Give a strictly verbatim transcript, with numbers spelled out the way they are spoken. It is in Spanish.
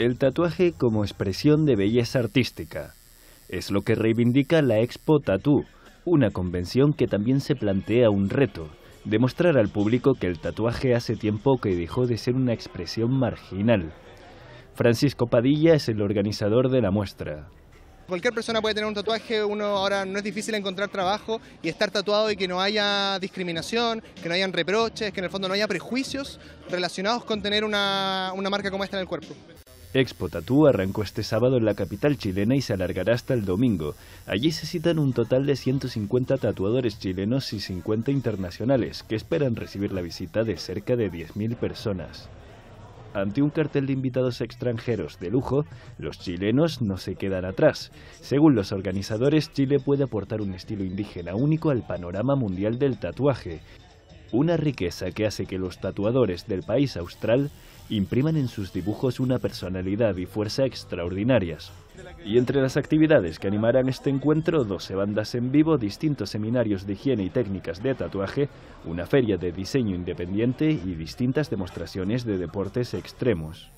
el tatuaje como expresión de belleza artística. Es lo que reivindica la Expo Tattoo, una convención que también se plantea un reto: demostrar al público que el tatuaje hace tiempo que dejó de ser una expresión marginal. Francisco Padilla es el organizador de la muestra. Cualquier persona puede tener un tatuaje. Uno ahora no es difícil encontrar trabajo y estar tatuado y que no haya discriminación, que no hayan reproches, que en el fondo no haya prejuicios relacionados con tener una, una marca como esta en el cuerpo. Expo Tattoo arrancó este sábado en la capital chilena y se alargará hasta el domingo. Allí se citan un total de ciento cincuenta tatuadores chilenos y cincuenta internacionales, que esperan recibir la visita de cerca de diez mil personas. Ante un cartel de invitados extranjeros de lujo, los chilenos no se quedan atrás. Según los organizadores, Chile puede aportar un estilo indígena único al panorama mundial del tatuaje. Una riqueza que hace que los tatuadores del país austral impriman en sus dibujos una personalidad y fuerza extraordinarias. Y entre las actividades que animarán este encuentro, doce bandas en vivo, distintos seminarios de higiene y técnicas de tatuaje, una feria de diseño independiente y distintas demostraciones de deportes extremos.